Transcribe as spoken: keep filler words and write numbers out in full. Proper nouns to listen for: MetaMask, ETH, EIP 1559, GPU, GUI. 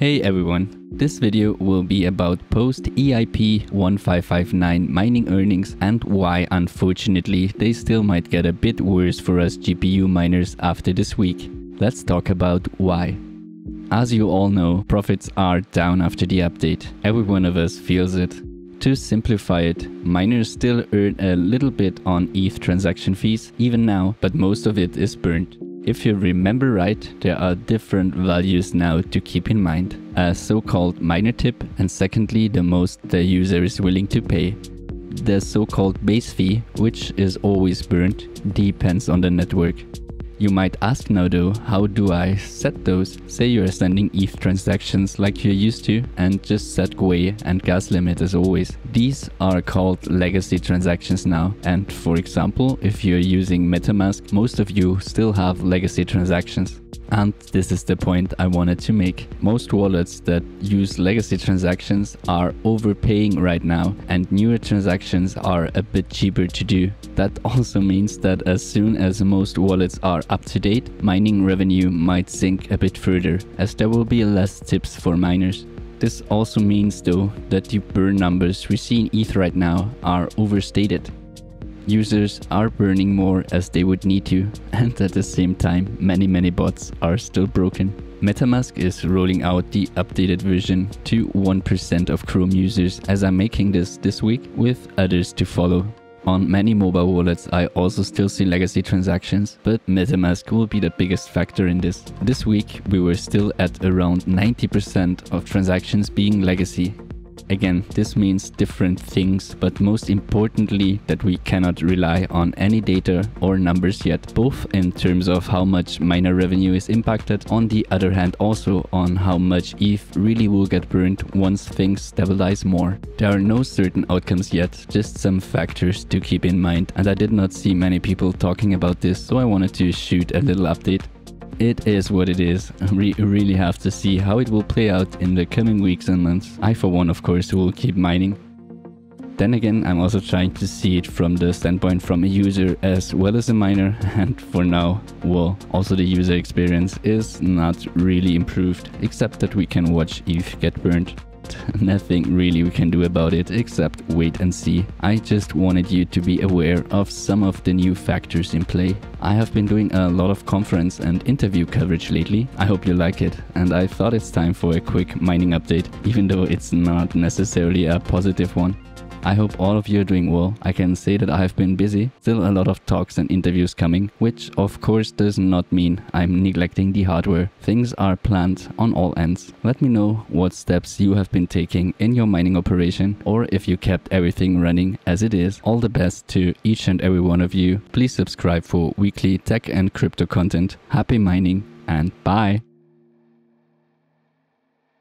Hey everyone, this video will be about post E I P fifteen fifty-nine mining earnings and why unfortunately they still might get a bit worse for us G P U miners after this week. Let's talk about why. As you all know, profits are down after the update. Every one of us feels it. To simplify it, miners still earn a little bit on E T H transaction fees even now, but most of it is burnt. If you remember right, there are different values now to keep in mind. A so-called miner tip, and secondly the most the user is willing to pay. The so-called base fee, which is always burnt, depends on the network. You might ask now though, how do I set those? Say you are sending E T H transactions like you're used to and just set G U I and gas limit as always. These are called legacy transactions now, and for example, if you're using MetaMask, most of you still have legacy transactions. And this is the point I wanted to make. Most wallets that use legacy transactions are overpaying right now, and newer transactions are a bit cheaper to do. That also means that as soon as most wallets are up to date, mining revenue might sink a bit further, as there will be less tips for miners. This also means though that the burn numbers we see in E T H right now are overstated. Users are burning more as they would need to, and at the same time many many bots are still broken. MetaMask is rolling out the updated version to one percent of Chrome users as I'm making this this week, with others to follow. On many mobile wallets I also still see legacy transactions, but MetaMask will be the biggest factor in this. This week we were still at around ninety percent of transactions being legacy. Again, this means different things, but most importantly that we cannot rely on any data or numbers yet, both in terms of how much miner revenue is impacted, on the other hand also on how much E T H really will get burned once things stabilize more. There are no certain outcomes yet, just some factors to keep in mind, and I did not see many people talking about this, so I wanted to shoot a little update. It is what it is. We really have to see how it will play out in the coming weeks and months. I for one of course will keep mining. Then again, I'm also trying to see it from the standpoint from a user as well as a miner, and for now, well, also the user experience is not really improved, except that we can watch E T H get burned. Nothing really we can do about it except wait and see. I just wanted you to be aware of some of the new factors in play. I have been doing a lot of conference and interview coverage lately. I hope you like it, and I thought it's time for a quick mining update, even though it's not necessarily a positive one. I hope all of you are doing well. I can say that I have been busy, still a lot of talks and interviews coming, which of course does not mean I'm neglecting the hardware. Things are planned on all ends. Let me know what steps you have been taking in your mining operation, or if you kept everything running as it is. All the best to each and every one of you. Please subscribe for weekly tech and crypto content. Happy mining and bye!